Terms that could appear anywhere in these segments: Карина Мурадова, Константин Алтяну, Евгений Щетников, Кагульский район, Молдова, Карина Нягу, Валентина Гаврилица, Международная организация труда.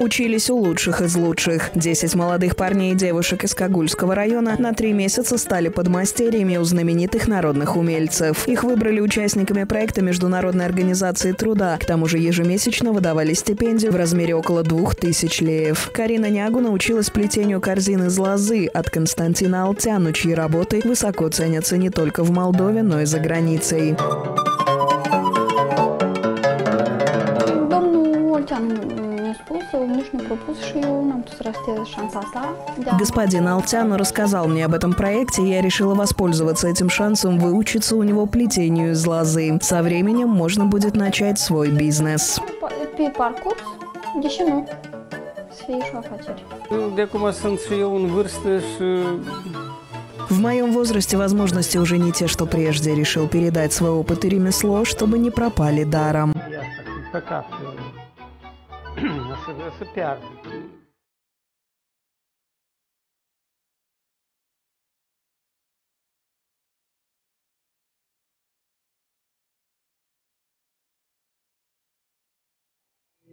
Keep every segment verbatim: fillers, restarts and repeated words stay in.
учились у лучших из лучших. Десять молодых парней и девушек из Кагульского района на три месяца стали подмастерьями у знаменитых народных умельцев. Их выбрали участниками проекта Международной организации труда. К тому же ежемесячно выдавали стипендию в размере около двух тысяч леев. Карина Нягу научилась плетению корзин из лозы от Константина Алтяну, чьи работы высоко ценятся не только в Молдове, но и за границей. Господин Алтяну рассказал мне об этом проекте, и я решила воспользоваться этим шансом выучиться у него плетению из лозы. Со временем можно будет начать свой бизнес. В моем возрасте возможности уже не те, что прежде. Решил передать свой опыт и ремесло, чтобы не пропали даром.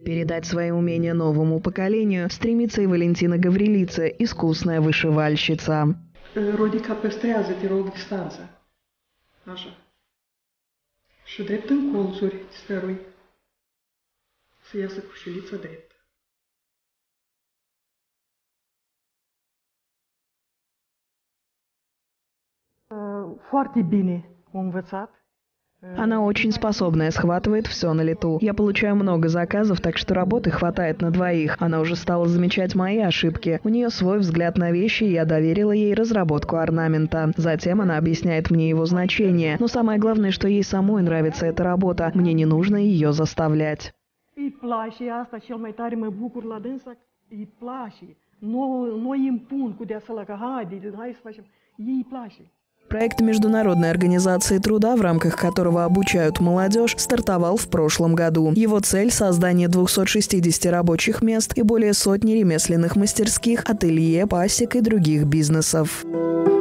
Передать свои умения новому поколению стремится и Валентина Гаврилица, искусная вышивальщица. Родика пестреаза дистанция. Наша. Шедрептен колзурь старый. Съясок вшилица дрепт. Она очень способная, схватывает все на лету. Я получаю много заказов, так что работы хватает на двоих. Она уже стала замечать мои ошибки. У нее свой взгляд на вещи, и я доверила ей разработку орнамента. Затем она объясняет мне его значение. Но самое главное, что ей самой нравится эта работа. Мне не нужно ее заставлять. Проект Международной организации труда, в рамках которого обучают молодежь, стартовал в прошлом году. Его цель – создание двухсот шестидесяти рабочих мест и более сотни ремесленных мастерских, ателье, пасек и других бизнесов.